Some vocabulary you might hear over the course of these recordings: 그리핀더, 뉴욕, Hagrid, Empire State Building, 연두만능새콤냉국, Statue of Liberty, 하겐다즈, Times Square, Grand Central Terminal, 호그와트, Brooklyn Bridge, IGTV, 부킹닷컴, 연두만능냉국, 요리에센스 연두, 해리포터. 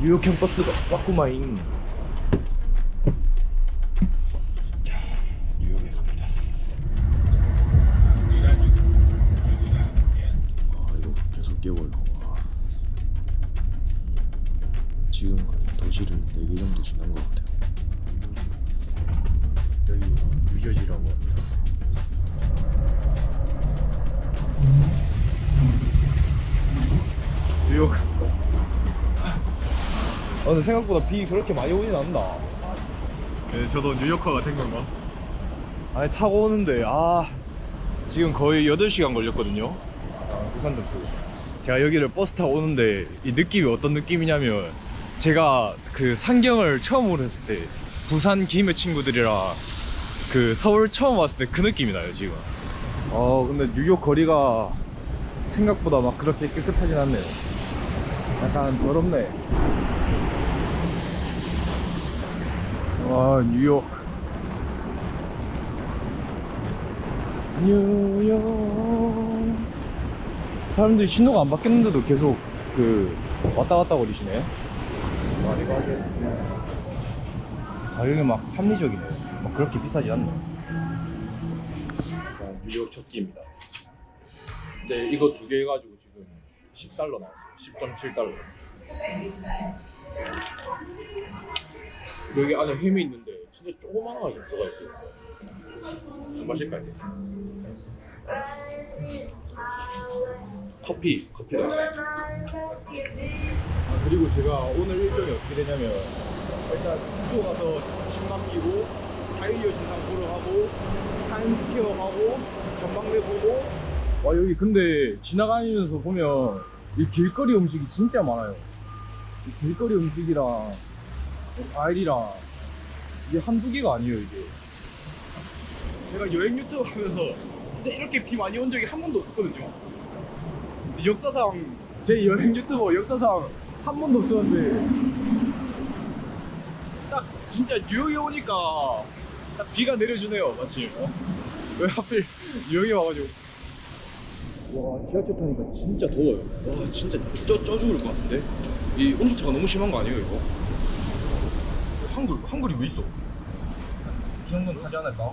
뉴욕형 버스가 왔구마잉. 자, 뉴욕에 갑니다. 아, 이거 계속 깨워요. 와. 지금까지 도시를 4개 정도 지난 것 같아요. 여기 뉴저지라고 합니다. 뉴욕. 아, 근데 생각보다 비 그렇게 많이 오진 않나. 네, 저도 뉴요커 같은 건가? 아니, 타고 오는데 지금 거의 8시간 걸렸거든요. 우산 좀 쓰고. 제가 여기를 버스 타고 오는데 이 느낌이 어떤 느낌이냐면, 제가 그 상경을 처음으로 했을 때 부산 김해 친구들이랑 그 서울 처음 왔을 때 그 느낌이 나요 지금. 근데 뉴욕 거리가 생각보다 막 그렇게 깨끗하진 않네요. 약간 더럽네. 와, 뉴욕. 뉴욕. 사람들이 신호가 안 바뀌었는데도 계속 그 왔다 갔다 거리시네. 가격이 막 합리적이네. 막 그렇게 비싸지 않네. 뉴욕 첫 끼입니다. 네, 이거 2개 해가지고 지금 10달러 나왔어요. 10.7달러. 여기 안에 햄이 있는데 진짜 조그만하게 들어가 있어요. 무슨 맛일까요? 커피가 있어요. 그리고 제가 오늘 일정이 어떻게 되냐면, 일단 숙소 가서 침 맡기고 타이어 신상 보러 가고 타임스퀘어 가고 전망대 보고. 와, 여기 근데 지나가면서 보면 이 길거리 음식이 진짜 많아요. 이 길거리 음식이랑 과일이랑 이게 한두 개가 아니에요. 이게 제가 여행 유튜브 하면서 진짜 이렇게 비 많이 온 적이 한 번도 없었거든요. 역사상 제 여행 유튜버 역사상 한 번도 없었는데, 딱 진짜 뉴욕에 오니까 딱 비가 내려주네요 마침. 왜 하필 뉴욕에 와가지고. 와, 지하철 타니까 진짜 더워요. 와, 진짜 쪄 죽을 것 같은데? 이 온도차가 너무 심한 거 아니에요 이거? 한글이 왜 있어? 이 정도는 타지 않을까?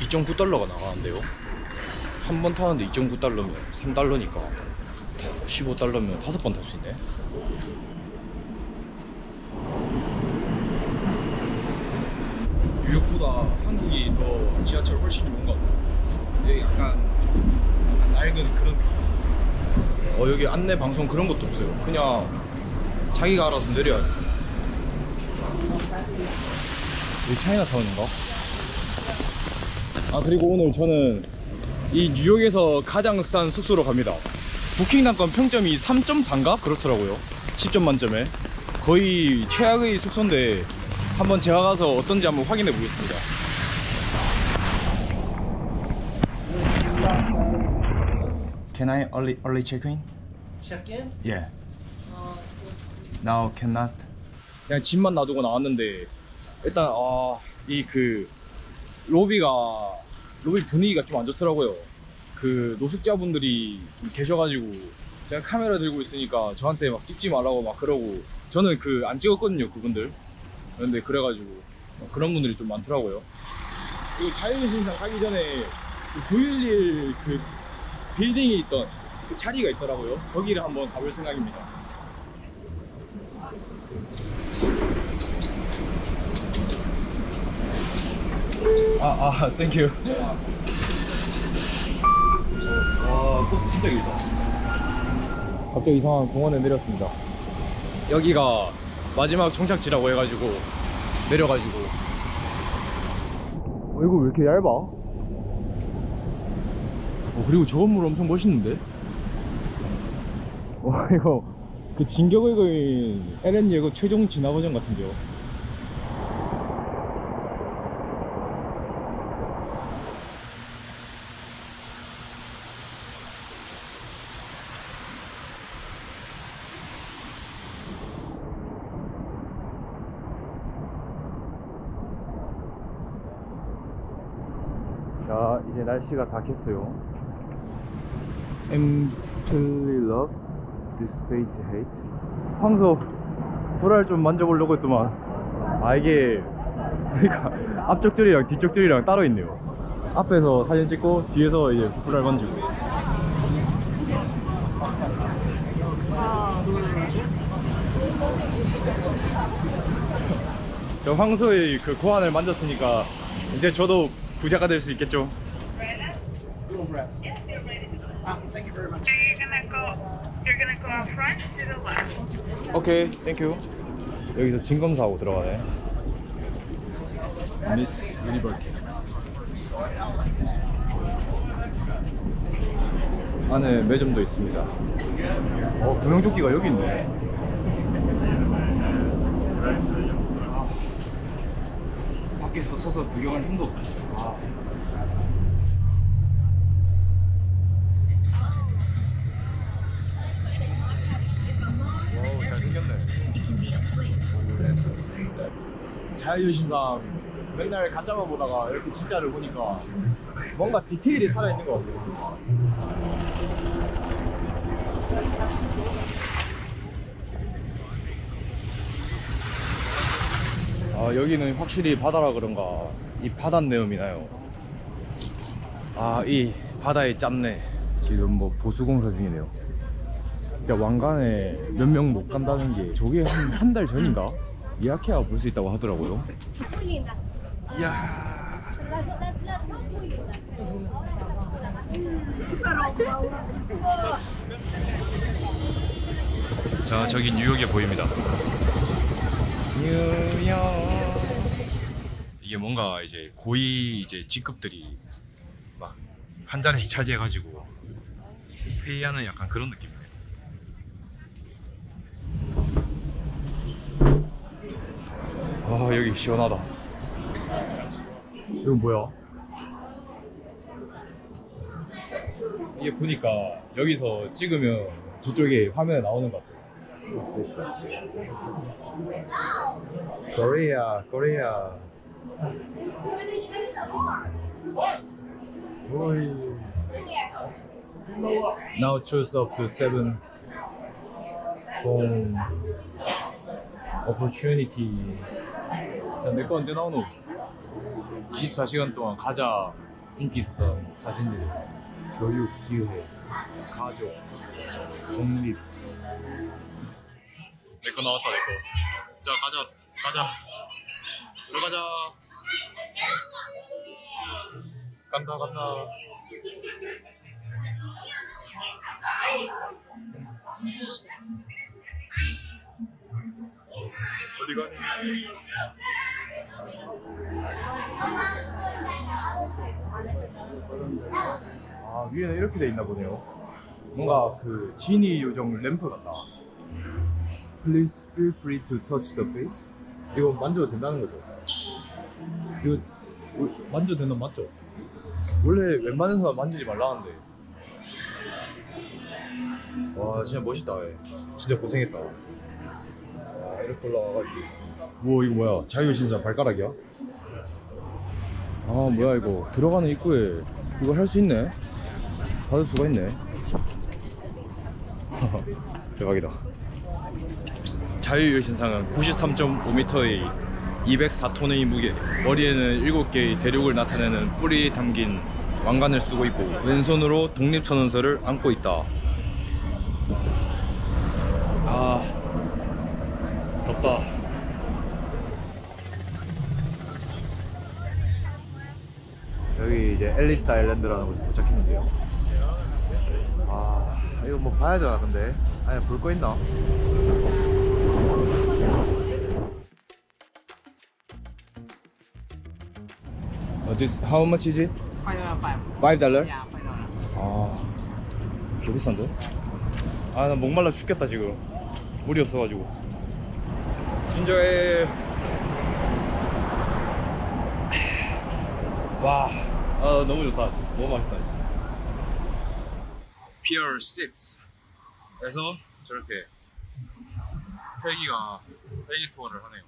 이건가? 2.9달러가 나가는데요? 한 번 타는데 2.9달러면 3달러니까 15달러면 5번 탈 수 있네. 뉴욕보다 한국이 더 지하철 훨씬 좋은 것 같아요. 근데 약간 낡은 그런 느낌이 있어요. 여기 안내 방송 그런 것도 없어요. 그냥 자기가 알아서 내려야 돼. 여기 차이나타운인가? 그리고 오늘 저는 이 뉴욕에서 가장 싼 숙소로 갑니다. 부킹닷컴 평점이 3.4인가? 그렇더라고요. 10점 만점에 거의 최악의 숙소인데, 한번 제가 가서 어떤지 한번 확인해 보겠습니다. Can I early check in? Check in? Yeah. Now cannot. 그냥 짐만 놔두고 나왔는데, 일단 이 그 로비 분위기가 좀 안 좋더라고요. 그 노숙자분들이 계셔가지고 제가 카메라 들고 있으니까 저한테 막 찍지 말라고 막 그러고, 저는 그 안 찍었거든요 그분들. 그런데 그래가지고 그런 분들이 좀 많더라고요. 그리고 자유의 신상 가기 전에 911 그 빌딩이 있던 그 자리가 있더라고요. 거기를 한번 가볼 생각입니다. 땡큐. 와, 버스 진짜 길다. 갑자기 이상한 공원에 내렸습니다. 여기가 마지막 정착지라고 해가지고 내려가지고. 이거 왜 이렇게 얇아? 그리고 저 건물 엄청 멋있는데? 이거 그 진격의 거인 LN 예고 최종 진화 버전 같은데요. 자, 이제 날씨가 다 켰어요. Empty love, dissipate hate. 황소 불알 좀 만져보려고 했더만 아 이게 그러니까 앞쪽 줄이랑 뒤쪽 줄이랑 따로 있네요. 앞에서 사진 찍고 뒤에서 이제 불알 만지고. 저 황소의 그 고환을 만졌으니까 이제 저도 부자가 될 수 있겠죠. 오케이, 땡큐. 여기서 진검사하고 들어가네. 미스 유니버티. 안에 매점도 있습니다. 어, 구명조끼가 여기 있네. 밖에서 서서 구경할 힘도 없네. 아. 오, 잘생겼네. 자유신상. 맨날 가짜만 보다가 이렇게 진짜를 보니까 뭔가 디테일이 살아있는 것 같아요. 아, 여기는 확실히 바다라 그런가 이 바닷내음이 나요. 아, 이 바다의 짠내. 지금 뭐 보수공사 중이네요. 진짜 왕관에 몇 명 못 간다는 게 저게 한 달 전인가? 예약해야 볼 수 있다고 하더라고요. 이야. 자, 저기 뉴욕에 보입니다. 뉴욕. 이게 뭔가 이제 고위 이제 직급들이 막 한 자리에 차지해가지고 회의하는 약간 그런 느낌이에요. 아, 여기 시원하다. 이건 뭐야? 이게 보니까 여기서 찍으면 저쪽에 화면에 나오는 것 같아요. 코리아, 코리아. 오이. Now choose up to 7 from opportunity. 자, 내 거 언제 나오노? 24시간 동안 가장 인기 있었던 사진들. 교육, 기회, 가족, 독립. 내 거 나왔다, 내 거. 자, 가자, 가자. 들어가자. 간다, 간다. 어디 가니? 아, 위에는 이렇게 돼 있나 보네요. 뭔가 그 지니 요정 램프 같다. Please feel free to touch the face. 이거 만져도 된다는 거죠? 이거 만져도 된다는 맞죠? 원래 웬만해서 만지지 말라는데. 와, 진짜 멋있다. 진짜 고생했다. 이렇게 올라와가지고. 우와, 이거 뭐야? 자유신상 발가락이야? 아, 뭐야 이거. 들어가는 입구에 이거 할 수 있네. 받을 수가 있네. 대박이다. 자유신상은 93.5m의 204톤의 무게, 머리에는 7개의 대륙을 나타내는 뿔이 담긴 왕관을 쓰고 있고, 왼손으로 독립선언서를 안고 있다. 아, 덥다. 여기 이제 앨리스 아일랜드라는 곳에 도착했는데요. 아, 이거 뭐 봐야 되나 근데? 아니, 볼 거 있나? This how much is it? $5. Yeah, $5. 아, 개 비싼데? 아, 나 목말라 죽겠다 지금. 물이 없어가지고. 진저에. 와, 아, 너무 좋다. 너무 맛있다. 피어 6에서 저렇게 헬기 투어를 하네요.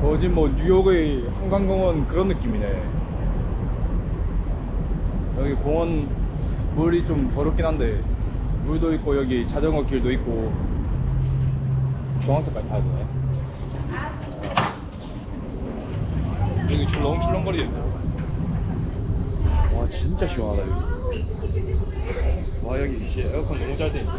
거진 뭐 뉴욕의 한강공원 그런 느낌이네. 여기 공원 물이 좀 더럽긴 한데 물도 있고 여기 자전거 길도 있고 중앙선까지 타야 되네. 여기 출렁출렁거리네. 와 진짜 시원하다 여기. 와 여기 진짜 에어컨 너무 잘 돼있네.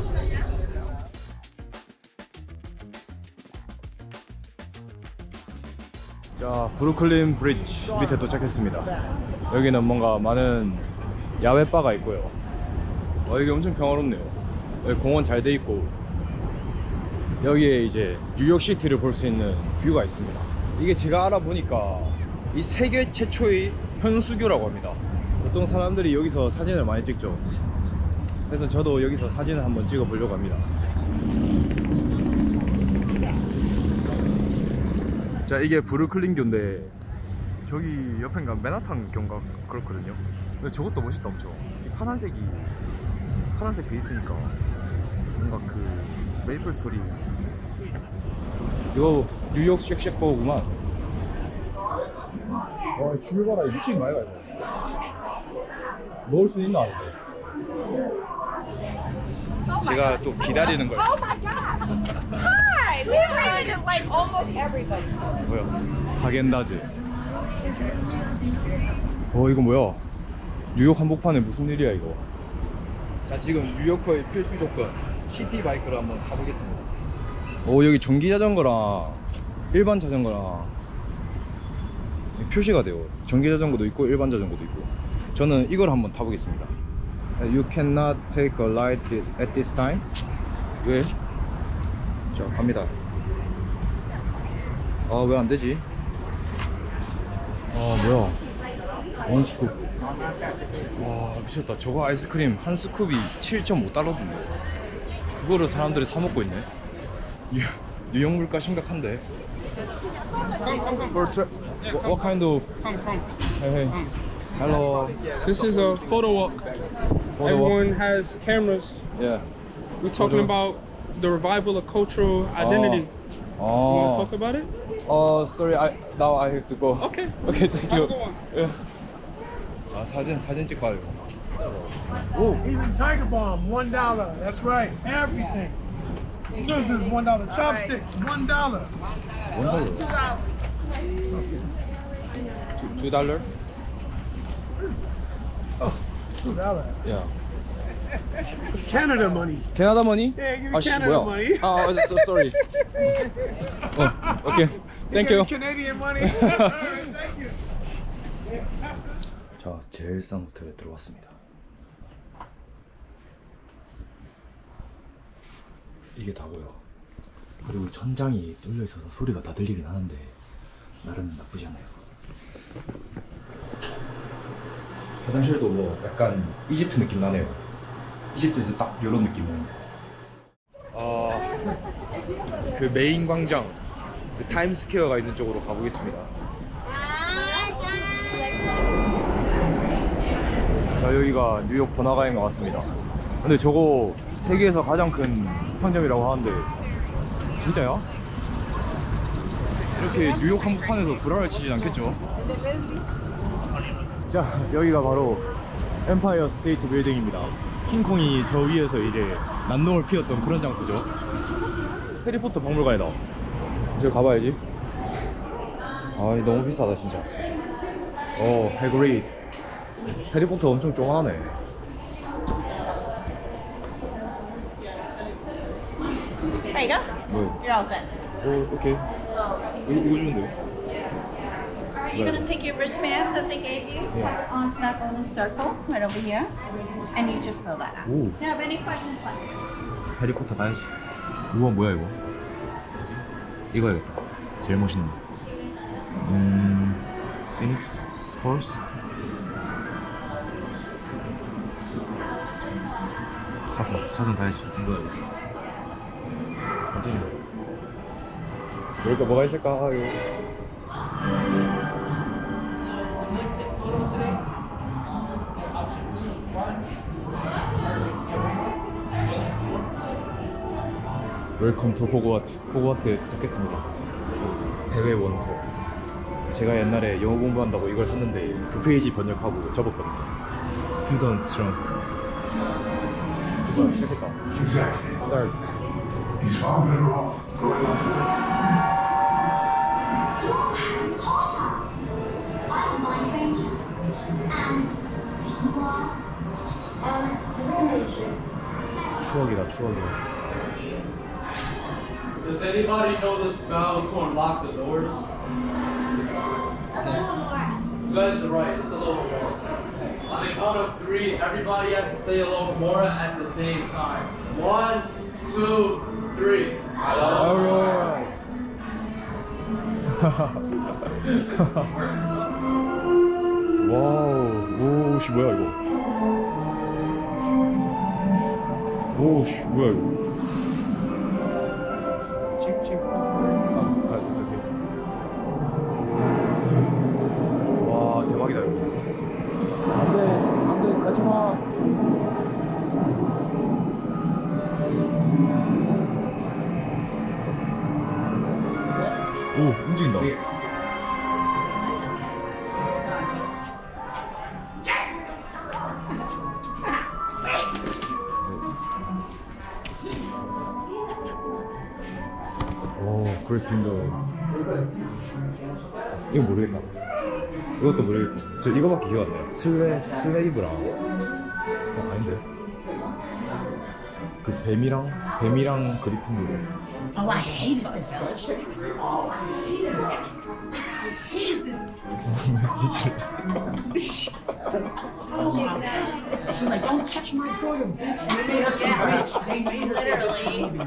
자 브루클린 브릿지 밑에 도착했습니다. 여기는 뭔가 많은 야외 바가 있고요. 와 여기 엄청 평화롭네요. 여기 공원 잘 돼 있고 여기에 이제 뉴욕시티를 볼 수 있는 뷰가 있습니다. 이게 제가 알아보니까 이 세계 최초의 현수교라고 합니다. 보통 사람들이 여기서 사진을 많이 찍죠. 그래서 저도 여기서 사진을 한번 찍어 보려고 합니다. 자 이게 브루클린교인데 저기 옆인가 맨하탄교인가 그렇거든요. 근데 저것도 멋있다 엄청. 이 파란색 돼 있으니까 뭔가 그 메이플 스토리. 이거 뉴욕 쉑쉑버거구만. 와 줄 봐라 미친 거 아이가 이거. 먹을 수 있나 근데. 제가 또 기다리는 거예요. 뭐야? 하겐다즈. 어 이거 뭐야? 뉴욕 한복판에 무슨 일이야 이거? 자 지금 뉴요커의 필수 조건 시티 바이크로 한번 가보겠습니다. 오 여기 전기 자전거랑 일반 자전거랑 표시가 돼요. 전기 자전거도 있고 일반 자전거도 있고. 저는 이걸 한번 타보겠습니다. You cannot take a ride at this time. 왜? 자 갑니다. 아 왜 안 되지? 아 뭐야? 원 스쿱. 와 미쳤다. 저거 아이스크림 한 스쿱이 7.5달러던데 그거를 사람들이 사 먹고 있네. 뉴욕 물가 심각한데. What kind of? Hey. Hello. This is a photo walk. Everyone has cameras. Yeah. We're talking about the revival of cultural identity. You want to talk about it? Sorry. Now I have to go. Okay. Okay. Thank you. Yeah. 아 사진 찍고 가려고. 오. Even Tiger Bomb $1. That's right. Everything. Scissors $1. Chopsticks $1. $1. $2. Oh, $2. Yeah. It's Canada money. Canada money? Yeah, give me Canada money. Oh, I'm so sorry. Okay. Thank you. Canadian money. Thank you. 자, 제일 싼 호텔에 들어왔습니다. 이게 다고요. 그리고 천장이 뚫려 있어서 소리가 다 들리긴 하는데 나름 나쁘지 않아요. 화장실도 뭐 약간 이집트 느낌 나네요. 이집트에서 딱 이런 느낌이었는데. 그 메인 광장, 그 타임스퀘어가 있는 쪽으로 가보겠습니다. 자 여기가 뉴욕 번화가인 것 같습니다. 근데 저거 세계에서 가장 큰 상점이라고 하는데 진짜야? 이렇게 뉴욕 한복판에서 불화를 치진 않겠죠? 자 여기가 바로 엠파이어 스테이트 빌딩입니다. 킹콩이 저 위에서 이제 난동을 피웠던 그런 장소죠. 해리포터 박물관이다. 이제 가봐야지. 아 너무 비싸다 진짜. 오 해그리드. 해리포터 엄청 좋아하네. There you go. You're all set. Oh, okay. 이거 주면 돼요. Alright, you're gonna take your wristbands that they gave you, yeah. Onto that little circle right over here, and you just fill that out. Ooh. Do you have any questions left? 해리포터 가야지. 우와 뭐야 이거? 이거 해야겠다. 제일 멋있는. 피닉스 홀스. 4승 가야지. 이거 완전히 여기가 뭐가 있을까? 이거 웰컴 투 호그와트. 호그와트에 도착했습니다. 해외 원서. 제가 옛날에 영어 공부한다고 이걸 샀는데 그 페이지 번역하고 접었거든요. student trunk. Exactly. Start. He's far better off going like that. You are Potter. I am my Ranger. And you are Ranger. 추억이다, 추억이야. Does anybody know the spell to unlock the doors? A little more. You guys are right, it's a little more. On the count of three, everybody has to say a little more at the same time. 1, 2, 3. I love you. Wow, 오씨 뭐야 이거? 오씨 뭐야 이거? 오, 움직인다. 오, 그리핀더. 이거 모르겠다. 이것도 모르겠고. 저 이거밖에 기억 안 나요. 슬레이브랑. 어, 아닌데. 그 뱀이랑 그리핀더. Oh, I hated this place. Oh, I hated it. I hated this place. She was like, don't touch my daughter, bitch. They made her so bitch. They made her literally.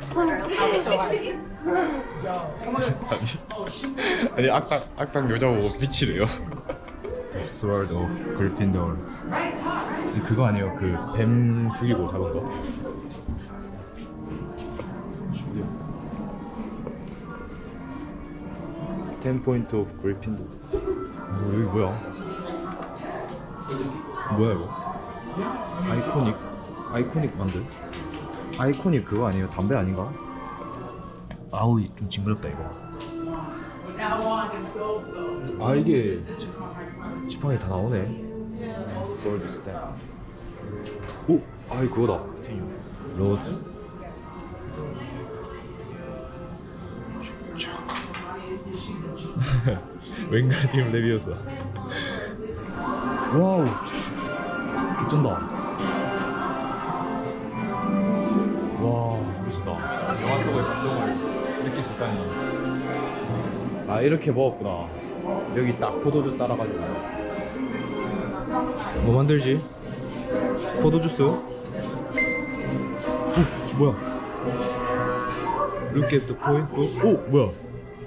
I was so happy. 아니, 악당 여자 보고 삐치래요. The Sword of Gryffindor. 그거 아니에요? 그 뱀 죽이고 잡은 거. 텐포인트 오브 그리핀도. 여기 뭐야? 뭐야 이거? 아이코닉 만들? 아이코닉 그거 아니에요? 담배 아닌가? 아우 좀 징그럽다 이거. 아 이게 지팡이 다 나오네. 골드 스텝. 오! 아 이거 그거다. 로즈? 웬가디움 레비오사. 와우 개쩐다. 와 멋있다. 영화 속의 감동을 느낄 수 있다니. 아 이렇게 먹었구나. 여기 딱 포도주 따라가지고 뭐 만들지? 포도주스? 오 뭐야? Look at the point. 오 뭐야?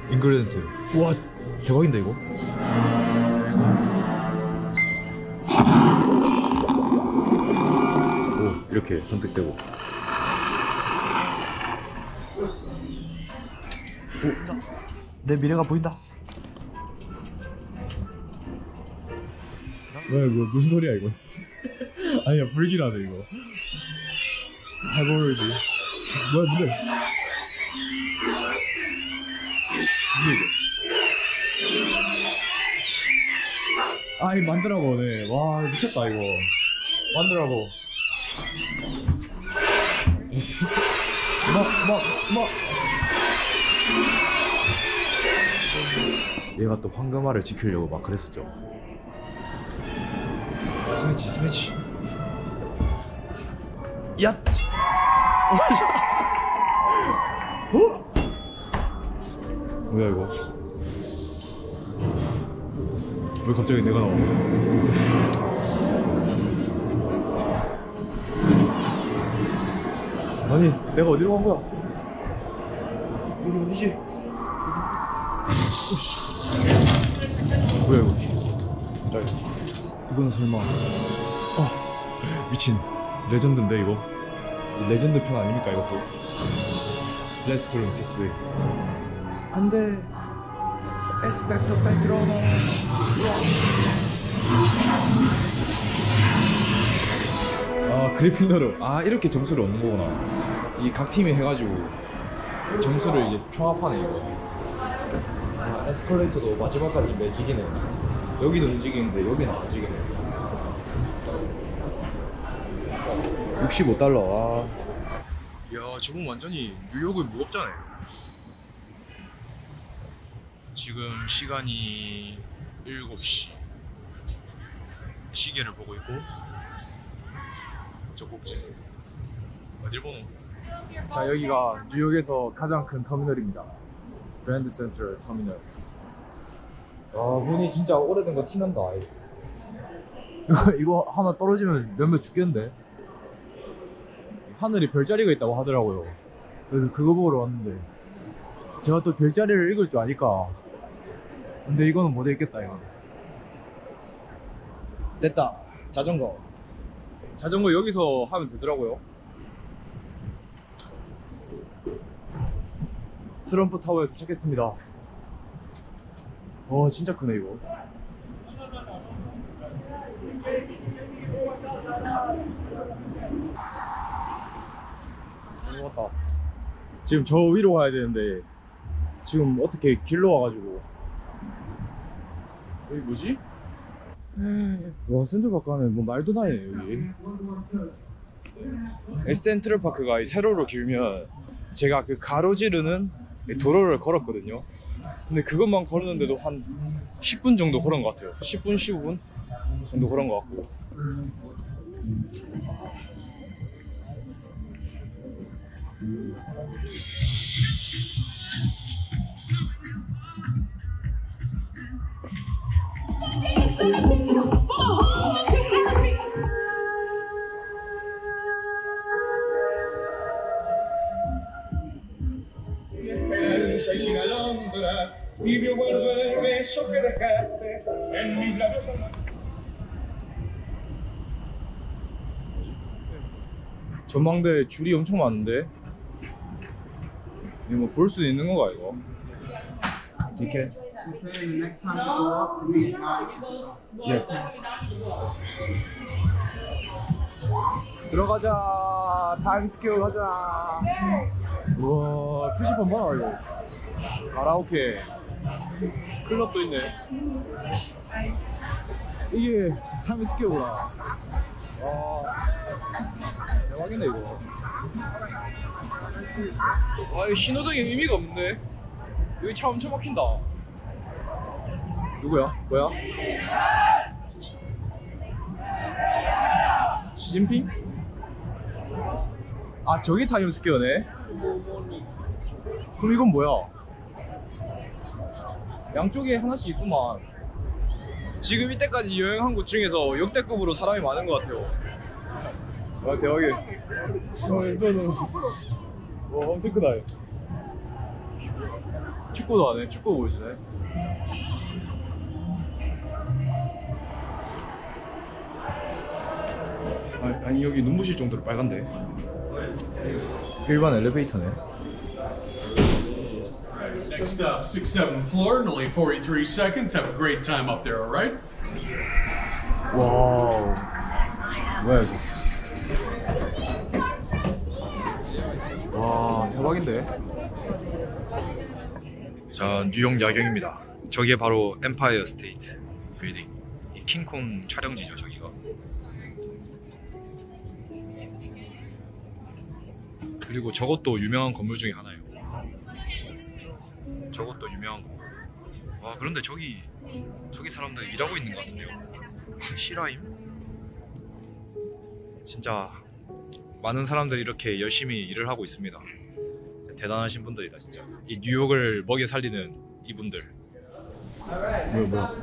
인그레디언트. 와 대박인데 이거? 오 이렇게 선택되고. 오, 내 미래가 보인다. 뭐야 이거 무슨 소리야 이거? 아니야 불길하네 이거. 해버리지. 뭐야 근데? 이게 이거? 아 이거 만들어보네. 와 미쳤다 이거. 만들어보. 막. 얘가 또 황금알을 지키려고 막 그랬었죠. 스네치. 얏. 어? 뭐야 이거? 왜 갑자기 내가 나와? 아니 내가 어디로 간 거야? 여기 어디지? 뭐야 여기? 이건 설마? 아 미친 레전드인데 이거? 레전드 편 아닙니까 이것도? 레스토랑 디스웨이. 안돼. 에스펙터 페트로노. 아 그리핀더로. 아 이렇게 점수를 얻는 거구나. 이 각 팀이 해가지고 점수를 이제 총합하네 이거. 아 에스컬레이터도 마지막까지 매직이네. 여기는 움직이는데 여기는 안 움직이네. $65. 이야, 지금 완전히 뉴욕은 무겁잖아요. 지금 시간이 7시. 시계를 보고 있고 저 꼭지 어딜 보노? 자, 여기가 뉴욕에서 가장 큰 터미널입니다. 그랜드 센트럴 터미널. 아, 문이 진짜 오래된 거 티난다. 이거 하나 떨어지면 몇몇 죽겠는데. 하늘에 별자리가 있다고 하더라고요. 그래서 그거 보러 왔는데 제가 또 별자리를 읽을 줄 아니까. 근데 이거는 못 읽겠다. 이거 됐다. 자전거. 자전거 여기서 하면 되더라고요. 트럼프 타워에 도착했습니다. 와, 진짜 크네 이거. 왔다. 지금 저 위로 가야 되는데 지금 어떻게 길로 와가지고. 여기 뭐지? 와, 센트럴파크 안에 뭐 말도 나네. 여기 센트럴파크가 세로로 길면 제가 그 가로지르는 도로를 걸었거든요. 근데 그것만 걸었는데도 한 10분 정도 걸은 것 같아요. 10분 15분 정도 걸은 것 같고. 전망대에 줄이 엄청 많은데 이거 뭐 볼 수 있는 건가 이거? 이렇게. Next time to go up, we yes. 들어가자. 타임스퀘어 가자. 우와, 표지판 봐라 이거. 가라오케 클럽도 있네. 이게 타임스퀘어구나. 와, 대박이네 이거. 아, 이 신호등이 의미가 없네. 여기 차 엄청 막힌다. 누구야? 뭐야? 시진핑? 아, 저게 타임스퀘어네? 그럼 이건 뭐야? 양쪽에 하나씩 있구만. 지금 이때까지 여행한 곳 중에서 역대급으로 사람이 많은 것 같아요. 와, 대박이야. 와, 엄청 크다. 축구도 안 해. 축구 보여주네. 아니 여기 눈부실 정도로 빨간데. 일반 엘리베이터네. Next up, 67 floor. In only 43 seconds. Have a great time up there, all right? 와우. 뭐야 이거? 와, 대박인데. 자, 뉴욕 야경입니다. 저게 바로 엠파이어 스테이트 빌딩. 이 킹콩 촬영지죠, 저기가. 그리고 저것도 유명한 건물 중에 하나예요. 저것도 유명한 건물. 와, 그런데 저기 사람들 일하고 있는 것 같은데요. 실화임? 진짜 많은 사람들이 이렇게 열심히 일을 하고 있습니다. 대단하신 분들이다 진짜. 이 뉴욕을 먹여 살리는 이분들. 뭐야.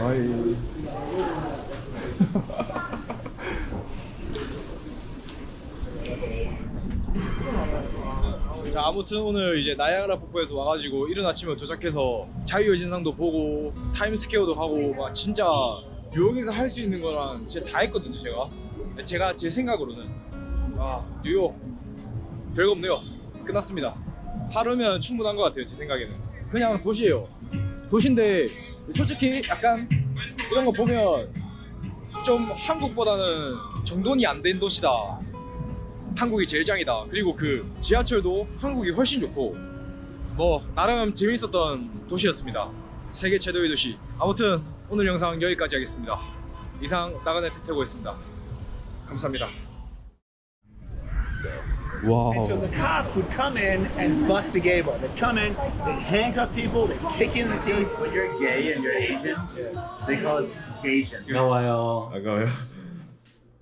아이. 자, 아무튼 오늘 이제 나이아가라 폭포에서 와가지고 이른 아침에 도착해서 자유의 진상도 보고 타임스퀘어도 하고 막 진짜. 뉴욕에서 할 수 있는 거랑 진짜 다 했거든요. 제가 제 생각으로는 아, 뉴욕 별거 없네요. 끝났습니다. 하루면 충분한 것 같아요. 제 생각에는 그냥 도시예요. 도시인데 솔직히 약간 이런 거 보면 좀 한국보다는 정돈이 안 된 도시다, 한국이 제일 짱이다, 그리고 그 지하철도 한국이 훨씬 좋고, 뭐 나름 재미있었던 도시였습니다. 세계 최도의 도시. 아무튼 오늘 영상 여기까지 하겠습니다. 이상 나간의 TaeTaeGo였습니다. 감사합니다. Wow. And so the cops would come in and bust a gay bar. They'd come in, they'd handcuff people, they'd kick you in the teeth. When you're gay and you're Asian, they call us Asians. 나와요.